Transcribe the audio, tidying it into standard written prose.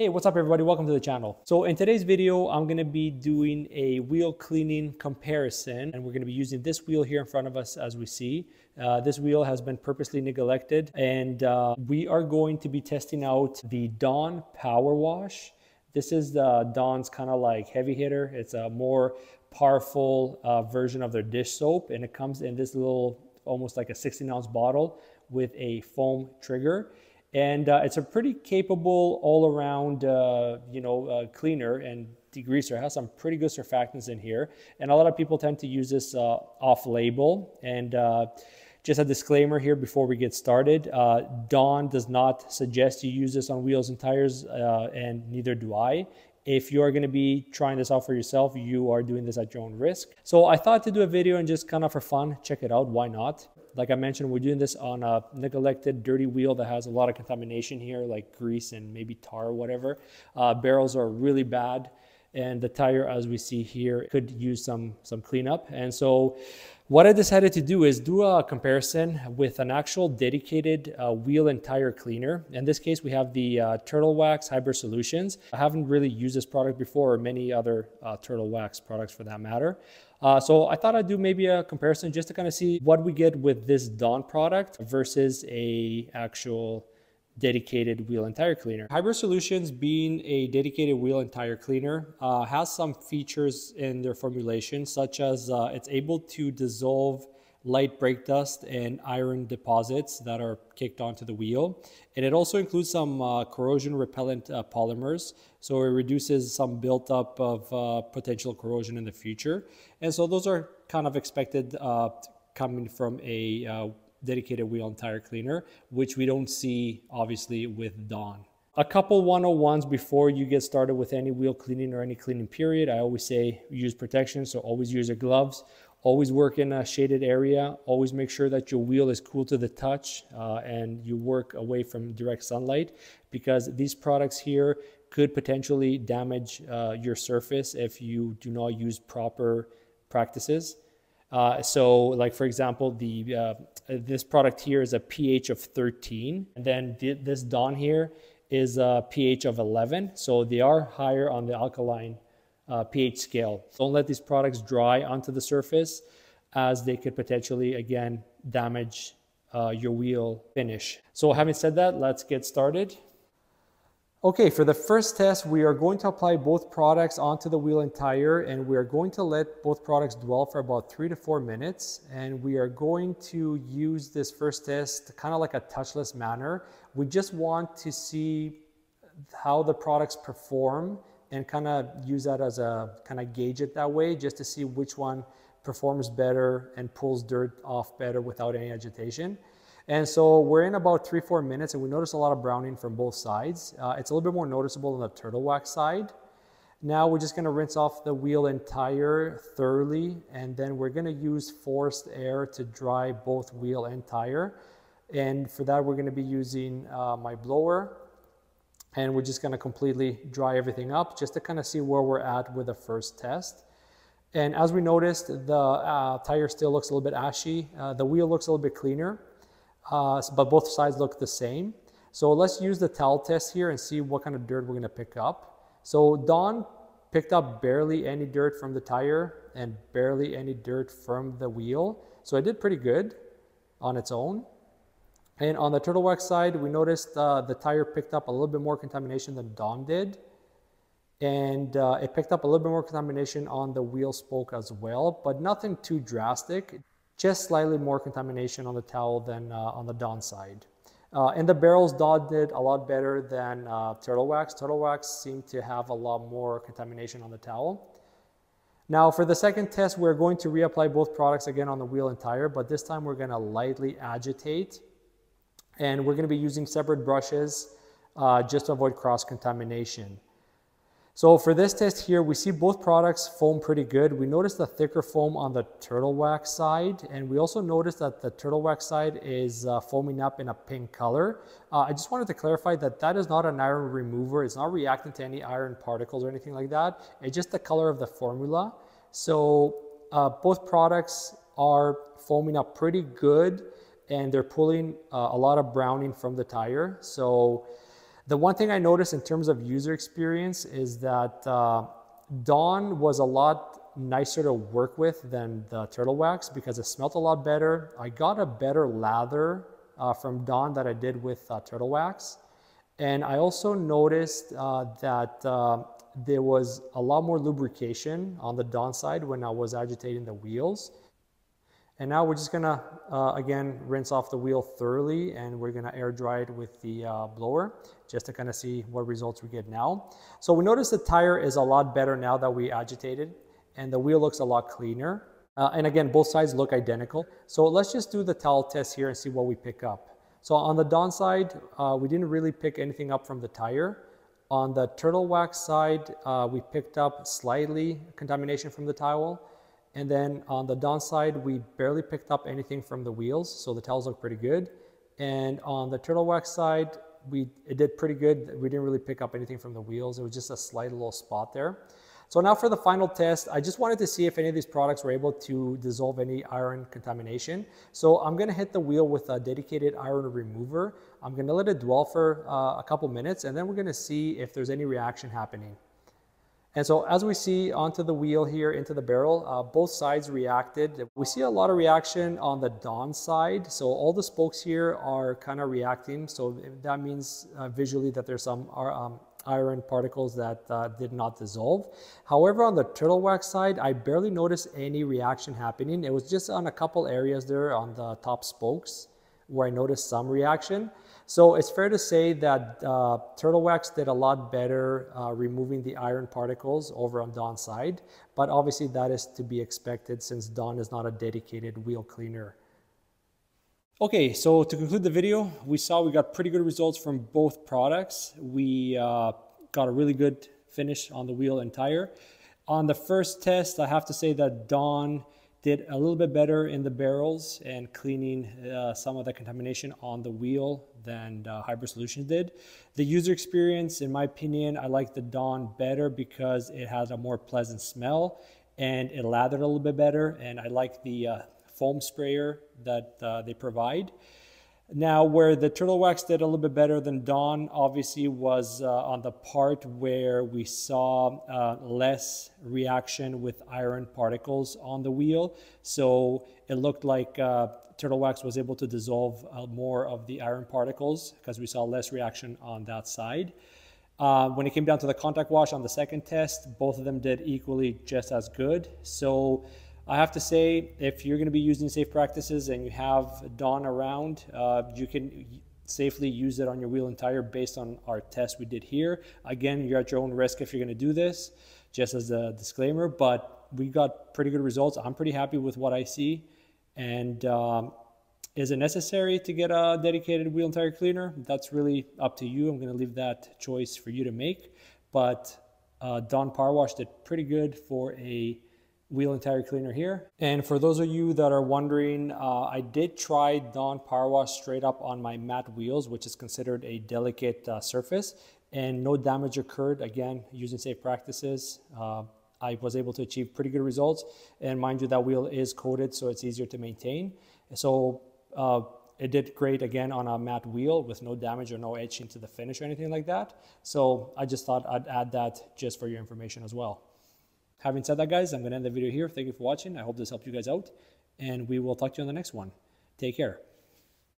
Hey, what's up everybody? Welcome to the channel. So in today's video, I'm gonna be doing a wheel cleaning comparison, and we're gonna be using this wheel here in front of us as we see. This wheel has been purposely neglected, and we are going to be testing out the Dawn PowerWash. This is the Dawn's kind of like heavy hitter. It's a more powerful version of their dish soap, and it comes in this little, almost like a 16-ounce bottle with a foam trigger. And it's a pretty capable all-around, cleaner and degreaser. It has some pretty good surfactants in here. And a lot of people tend to use this off-label. And just a disclaimer here before we get started, Dawn does not suggest you use this on wheels and tires, and neither do I. If you're going to be trying this out for yourself, you are doing this at your own risk. So I thought to do a video and just kind of for fun, check it out. Why not? Like I mentioned, we're doing this on a neglected, dirty wheel that has a lot of contamination here, like grease and maybe tar or whatever. Barrels are really bad, and the tire, as we see here, could use some cleanup. And so what I decided to do is do a comparison with an actual dedicated wheel and tire cleaner. In this case, we have the Turtle Wax Hybrid Solutions. I haven't really used this product before, or many other Turtle Wax products for that matter. So I thought I'd do maybe a comparison just to kind of see what we get with this Dawn product versus a actual dedicated wheel and tire cleaner. Hybrid Solutions, being a dedicated wheel and tire cleaner, has some features in their formulation, such as it's able to dissolve light brake dust and iron deposits that are kicked onto the wheel. And it also includes some corrosion repellent polymers. So it reduces some buildup of potential corrosion in the future. And so those are kind of expected coming from a dedicated wheel and tire cleaner, which we don't see obviously with Dawn. A couple 101s before you get started with any wheel cleaning or any cleaning period. I always say use protection, so always use your gloves. Always work in a shaded area. Always make sure that your wheel is cool to the touch and you work away from direct sunlight, because these products here could potentially damage your surface if you do not use proper practices. So like for example, the this product here is a pH of 13, and then this Dawn here is a pH of 11. So they are higher on the alkaline pH scale. Don't let these products dry onto the surface, as they could potentially, again, damage your wheel finish. So having said that, let's get started. Okay, for the first test, we are going to apply both products onto the wheel and tire, and we are going to let both products dwell for about 3 to 4 minutes. And we are going to use this first test kind of like a touchless manner. We just want to see how the products perform and kind of use that as a kind of gauge it that way, just to see which one performs better and pulls dirt off better without any agitation. And so we're in about 3 to 4 minutes, and we notice a lot of browning from both sides. It's a little bit more noticeable on the Turtle Wax side. Now we're just gonna rinse off the wheel and tire thoroughly, and then we're gonna use forced air to dry both wheel and tire. And for that, we're gonna be using my blower, and we're just gonna completely dry everything up just to kind of see where we're at with the first test. And as we noticed, the tire still looks a little bit ashy. The wheel looks a little bit cleaner. But both sides look the same. So let's use the towel test here and see what kind of dirt we're gonna pick up. So Dawn picked up barely any dirt from the tire and barely any dirt from the wheel. So it did pretty good on its own. And on the Turtle Wax side, we noticed the tire picked up a little bit more contamination than Dawn did. And it picked up a little bit more contamination on the wheel spoke as well, but nothing too drastic. Just slightly more contamination on the towel than on the Dawn side. And the barrels, Dawn did a lot better than Turtle Wax. Turtle Wax seemed to have a lot more contamination on the towel. Now for the second test, we're going to reapply both products again on the wheel and tire, but this time we're gonna lightly agitate. And we're gonna be using separate brushes just to avoid cross-contamination. So for this test here, we see both products foam pretty good. We noticed the thicker foam on the Turtle Wax side, and we also noticed that the Turtle Wax side is foaming up in a pink color. I just wanted to clarify that that is not an iron remover. It's not reacting to any iron particles or anything like that. It's just the color of the formula. So both products are foaming up pretty good, and they're pulling a lot of browning from the tire. So The one thing I noticed in terms of user experience is that Dawn was a lot nicer to work with than the Turtle Wax because it smelled a lot better. I got a better lather from Dawn that I did with Turtle Wax. And I also noticed that there was a lot more lubrication on the Dawn side when I was agitating the wheels. And now we're just gonna, again, rinse off the wheel thoroughly, and we're gonna air dry it with the blower just to kind of see what results we get now. So we notice the tire is a lot better now that we agitated, and the wheel looks a lot cleaner. And again, both sides look identical. So let's just do the towel test here and see what we pick up. So on the Dawn side, we didn't really pick anything up from the tire. On the Turtle Wax side, we picked up slightly contamination from the towel. And then on the Dawn side, we barely picked up anything from the wheels, so the towels look pretty good. And on the Turtle Wax side, it did pretty good. We didn't really pick up anything from the wheels. It was just a slight little spot there. So now for the final test, I just wanted to see if any of these products were able to dissolve any iron contamination. So I'm gonna hit the wheel with a dedicated iron remover. I'm gonna let it dwell for a couple minutes, and then we're gonna see if there's any reaction happening. And so as we see onto the wheel here, into the barrel, both sides reacted. We see a lot of reaction on the Dawn side. So all the spokes here are kind of reacting. So that means visually that there's some iron particles that did not dissolve. However, on the Turtle Wax side, I barely noticed any reaction happening. It was just on a couple areas there on the top spokes where I noticed some reaction. So it's fair to say that Turtle Wax did a lot better removing the iron particles over on Dawn's side, but obviously that is to be expected since Dawn is not a dedicated wheel cleaner. Okay, so to conclude the video, we got pretty good results from both products. We got a really good finish on the wheel and tire. On the first test, I have to say that Dawn did a little bit better in the barrels and cleaning some of the contamination on the wheel than Hybrid Solutions did. The user experience, in my opinion, I liked the Dawn better because it has a more pleasant smell and it lathered a little bit better, and I like the foam sprayer that they provide. Now, where the Turtle Wax did a little bit better than Dawn, obviously, was on the part where we saw less reaction with iron particles on the wheel. So it looked like Turtle Wax was able to dissolve more of the iron particles because we saw less reaction on that side. When it came down to the contact wash on the second test, both of them did equally just as good. So I have to say, if you're going to be using safe practices and you have Dawn around, you can safely use it on your wheel and tire based on our test we did here. Again, you're at your own risk if you're going to do this, just as a disclaimer, but we got pretty good results. I'm pretty happy with what I see. And is it necessary to get a dedicated wheel and tire cleaner? That's really up to you. I'm going to leave that choice for you to make. But Dawn PowerWash did pretty good for a wheel and tire cleaner here. And for those of you that are wondering, I did try Dawn PowerWash straight up on my matte wheels, which is considered a delicate surface, and no damage occurred. Again, using safe practices, I was able to achieve pretty good results. And mind you, that wheel is coated, so it's easier to maintain. So it did great again on a matte wheel with no damage or no etching to the finish or anything like that. So I just thought I'd add that just for your information as well. Having said that, guys, I'm going to end the video here. Thank you for watching. I hope this helped you guys out, and we will talk to you on the next one. Take care.